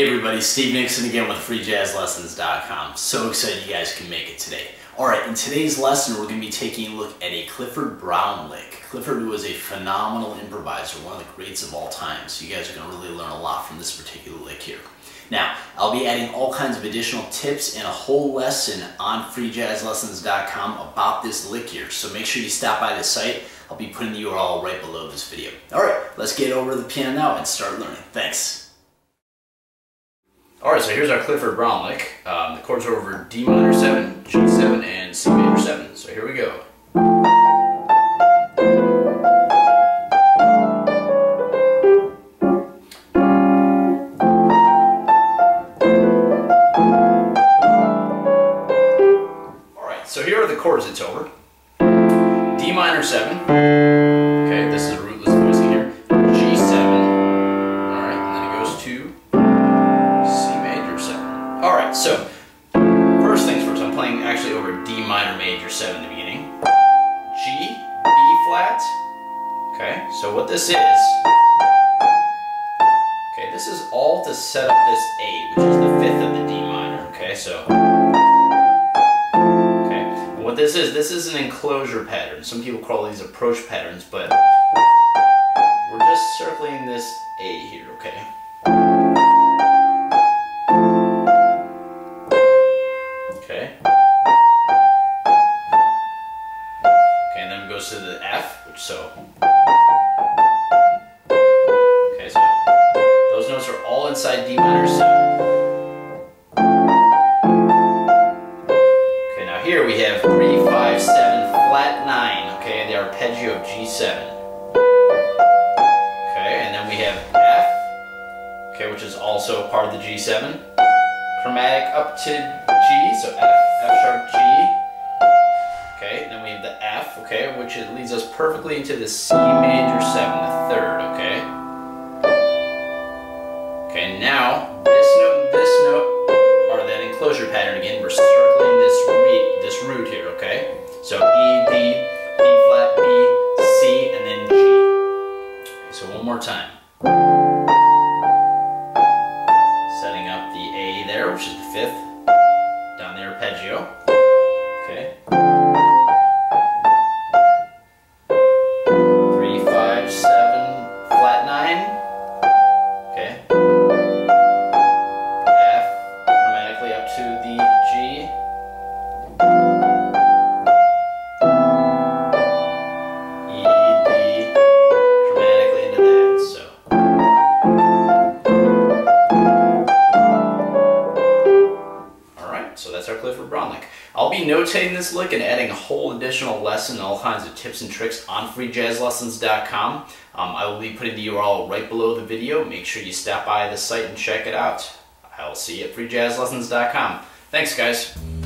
Hey everybody, Steve Nixon again with FreeJazzLessons.com. So excited you guys can make it today. Alright, in today's lesson we're going to be taking a look at a Clifford Brown lick. Clifford was a phenomenal improviser, one of the greats of all time, so you guys are going to really learn a lot from this particular lick here. Now, I'll be adding all kinds of additional tips and a whole lesson on FreeJazzLessons.com about this lick here, so make sure you stop by the site. I'll be putting the URL right below this video. Alright, let's get over to the piano now and start learning. Thanks! Alright, so here's our Clifford Brown lick. The chords are over D minor 7, G7, and C major 7. So here we go. Alright, so here are the chords it's over. D minor 7. Okay, this is a rootless voicing here. G7. Alright, and then it goes to... Alright, so first things first, I'm playing actually over D minor major 7 in the beginning. G, B flat. Okay, so what this is, okay, this is all to set up this A, which is the 5th of the D minor. Okay, so, okay, and what this is an enclosure pattern. Some people call these approach patterns, but we're just circling this A here, okay? To the F, which so. Okay, so those notes are all inside D minor 7. Okay, now here we have 3, 5, 7, flat 9, okay, and the arpeggio of G7. Okay, and then we have F, okay, which is also part of the G7. Chromatic up to G, so F, F sharp, G. Okay, and then we have the F, okay, which it leads us perfectly into the C major 7, the 3rd, okay? Okay, now, this note, or that enclosure pattern again, we're circling this root here, okay? So E, D, B flat, B, C, and then G. Okay, so one more time. Setting up the A there, which is the 5th, down the arpeggio, okay? I'll be notating this lick and adding a whole additional lesson and all kinds of tips and tricks on FreeJazzLessons.com. I will be putting the URL right below the video. Make sure you stop by the site and check it out. I'll see you at FreeJazzLessons.com. Thanks, guys.